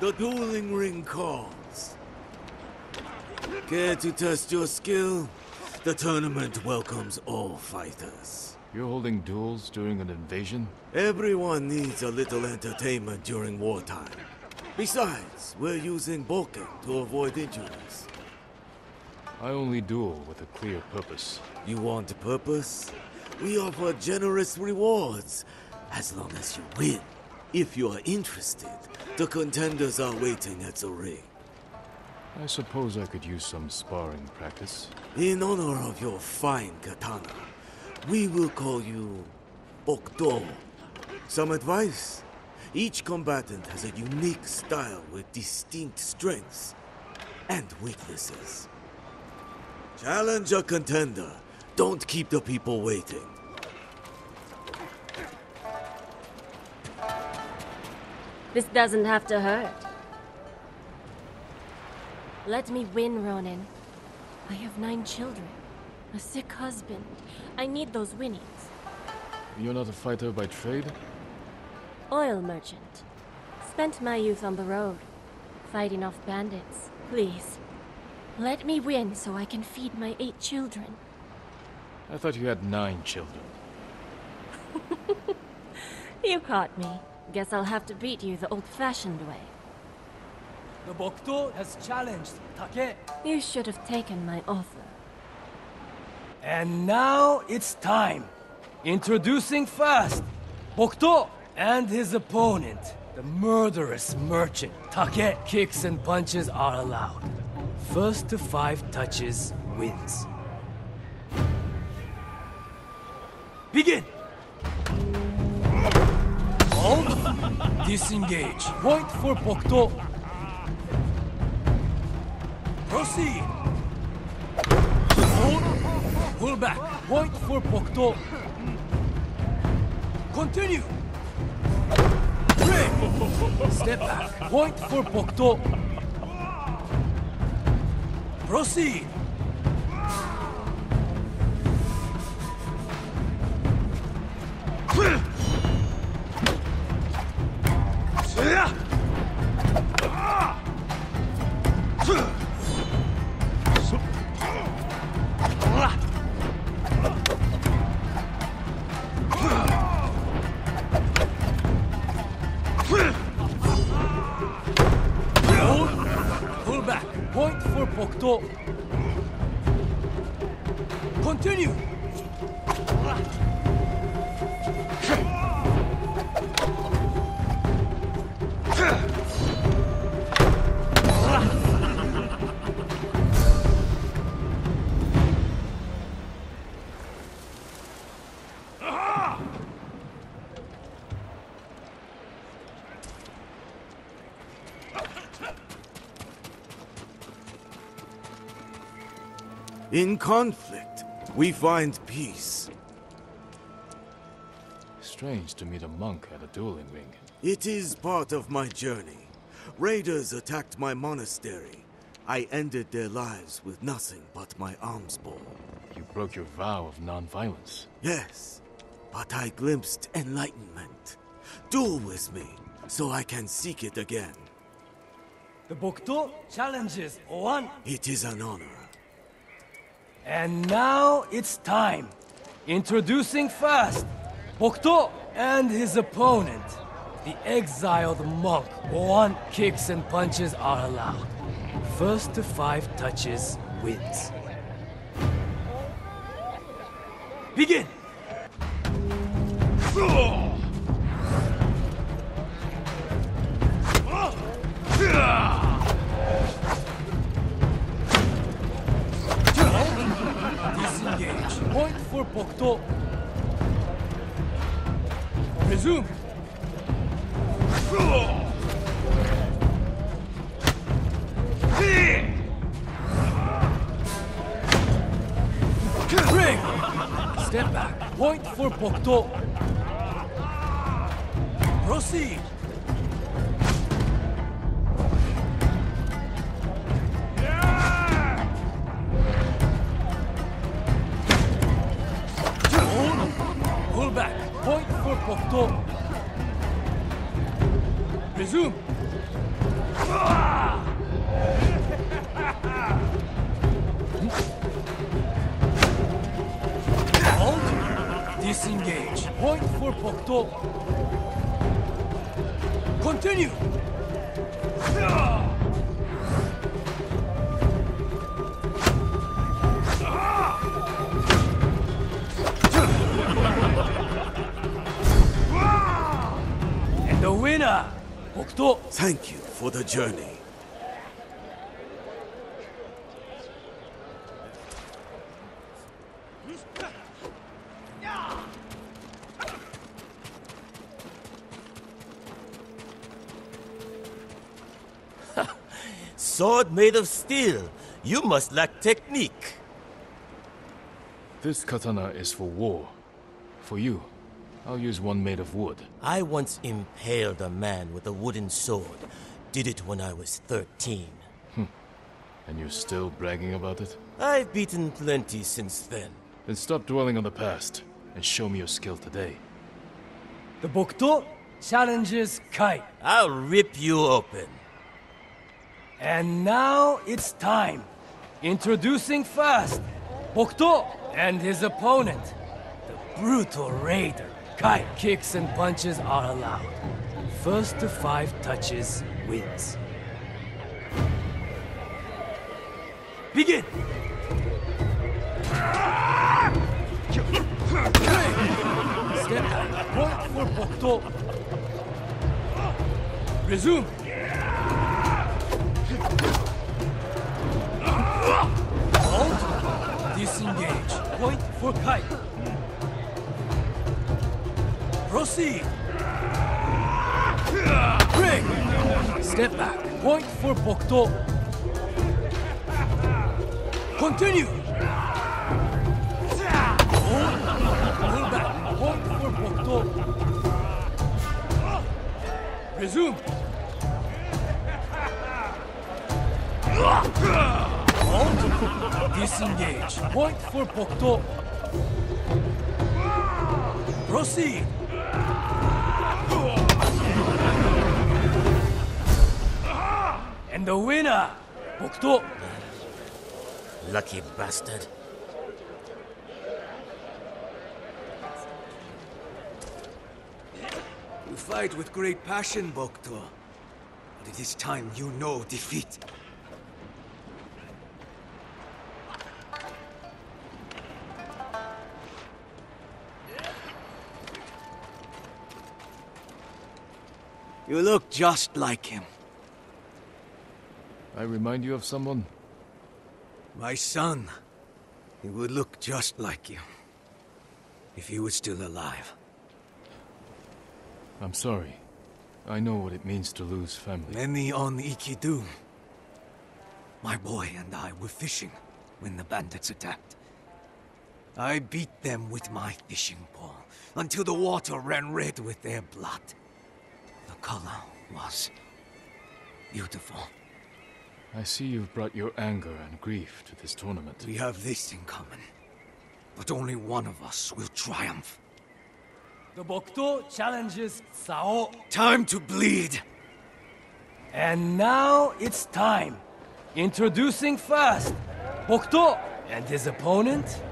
The dueling ring calls. Care to test your skill? The tournament welcomes all fighters. You're holding duels during an invasion? Everyone needs a little entertainment during wartime. Besides, we're using Bokuto to avoid injuries. I only duel with a clear purpose. You want a purpose? We offer generous rewards, as long as you win. If you are interested, the contenders are waiting at the ring. I suppose I could use some sparring practice. In honor of your fine katana, we will call you Okto. Some advice? Each combatant has a unique style with distinct strengths and weaknesses. Challenge a contender. Don't keep the people waiting. This doesn't have to hurt. Let me win, Ronin. I have 9 children, a sick husband. I need those winnings. You're not a fighter by trade? Oil merchant. Spent my youth on the road, fighting off bandits. Please, let me win so I can feed my 8 children. I thought you had 9 children. You caught me. Guess I'll have to beat you the old-fashioned way. The Bokuto has challenged Take. You should have taken my offer. And now it's time. Introducing first, Bokuto and his opponent, the murderous merchant Take. Kicks and punches are allowed. First to 5 touches wins. Begin! Disengage. Point for Bokuto. Proceed. Hold. Pull back. Point for Bokuto. Continue. Break. Step back. Point for Bokuto. Proceed. Continue! In conflict, we find peace. Strange to meet a monk at a dueling ring. It is part of my journey. Raiders attacked my monastery. I ended their lives with nothing but my almsbowl. You broke your vow of non-violence. Yes, but I glimpsed enlightenment. Duel with me, so I can seek it again. The Bokuto challenges Oan. It is an honor. And now it's time. Introducing first, Bokuto and his opponent, the exiled monk. One kicks and punches are allowed. First to 5 touches wins. Begin! Point for Bokuto. Resume. Break. Step back. Point for Bokuto. Proceed. Back. Point for Bokuto. Resume. Halt. Disengage. Point for Okto. Continue. And the winner, Okto. Thank you for the journey. Sword made of steel. You must lack technique. This katana is for war. For you, I'll use one made of wood. I once impaled a man with a wooden sword. Did it when I was 13. And you're still bragging about it? I've beaten plenty since then. Then stop dwelling on the past and show me your skill today. The Bokuto challenges Kai. I'll rip you open. And now it's time. Introducing first, Okto and his opponent, the brutal raider. Kai. Kicks and punches are allowed. First to 5 touches wins. Begin! Step back. Point for Okto. Resume. Hold. Disengage. Point for Kai. Proceed. Break. Step back. Point for Okto. Continue. Hold. Hold back. Point for Okto. Resume. Hold. Disengage. Point for Okto. Proceed. And the winner, Okto. Lucky bastard. You fight with great passion, Okto. But it is time you know defeat. You look just like him. I remind you of someone? My son. He would look just like you. If he was still alive. I'm sorry. I know what it means to lose family. Many on Ikidu. My boy and I were fishing when the bandits attacked. I beat them with my fishing pole until the water ran red with their blood. The color was beautiful. I see you've brought your anger and grief to this tournament. We have this in common, but only one of us will triumph. The Okto challenges Sao. Time to bleed! And now it's time. Introducing first, Okto and his opponent,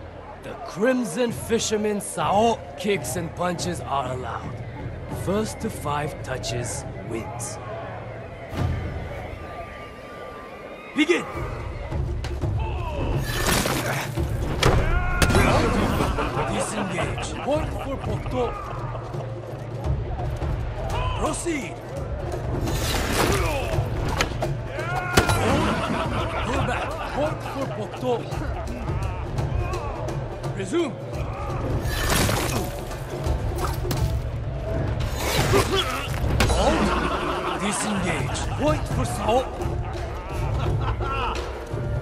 the Crimson Fisherman Sao. Kicks and punches are allowed. First to 5 touches wins. Begin! Disengage. Point for Okto. Proceed. Go back. Point for Okto. Resume. Hold. Disengage. Point for Saul.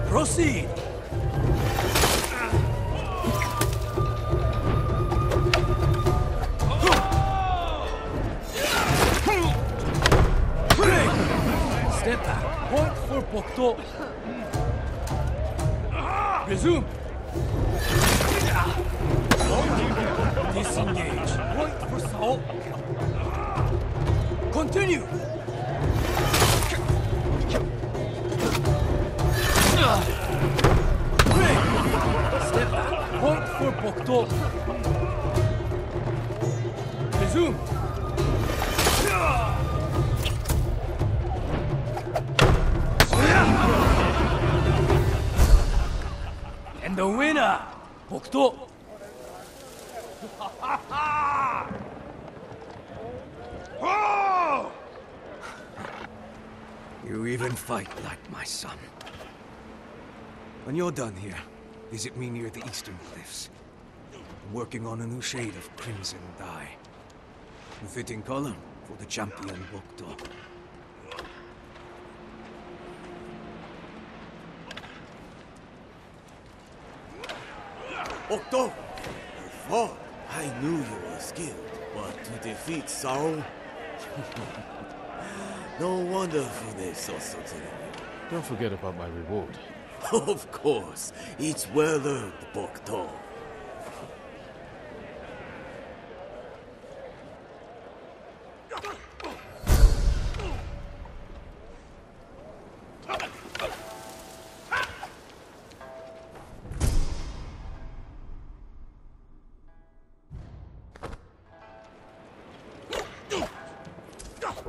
Proceed. Break. Step back. Point for Okto. Resume. Disengage. Point for Saul. Continue! Okto. Resume. And the winner, Okto. You even fight like my son. When you're done here, visit me near the eastern cliffs. I'm working on a new shade of crimson dye. A fitting color for the champion Bokuto. Okto! Before, I knew you were skilled, but to defeat Sao? No wonder Fude saw something in you. Don't forget about my reward. Of course, it's well earned, Bokuto.